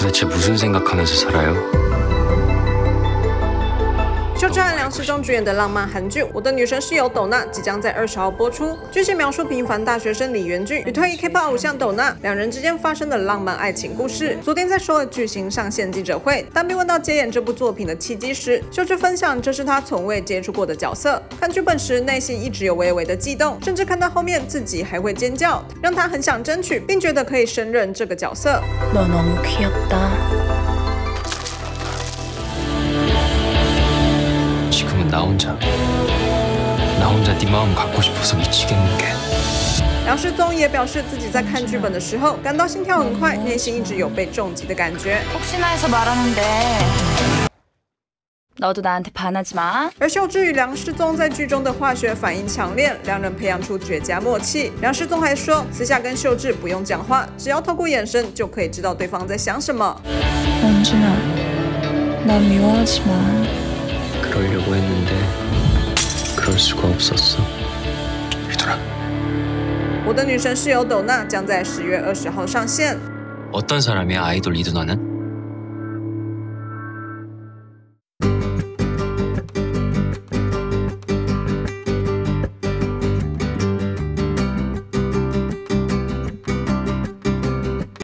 도대체 무슨 생각하면서 살아요? 就这和梁时中主演的浪漫韩剧《我的女神室友斗娜》即将在20号播出。剧情描述平凡大学生李元俊与退役 K-pop 偶像斗娜两人之间发生的浪漫爱情故事。昨天在首尔举行上线记者会，当被问到接演这部作品的契机时，秀智分享这是她从未接触过的角色。看剧本时，内心一直有微微的悸动，甚至看到后面自己还会尖叫，让她很想争取，并觉得可以胜任这个角色。너무귀엽다 나 혼자 네 마음 갖고 싶어서 미치겠는데. 梁世宗也表示，自己在看剧本的时候感到心跳很快，内心一直有被重击的感觉。 너도 나한테 반하지 마。 而秀智与梁世宗在剧中的化学反应强烈，两人培养出绝佳默契。梁世宗还说，私下跟秀智不用讲话，只要透过眼神就可以知道对方在想什么。원진아，나 미워하지 마。 그러려고 했는데 그럴 수가 없었어. 얘들아. 我的女神室友斗娜将在10月20号上线。어떤 사람이야 아이돌 이두나는?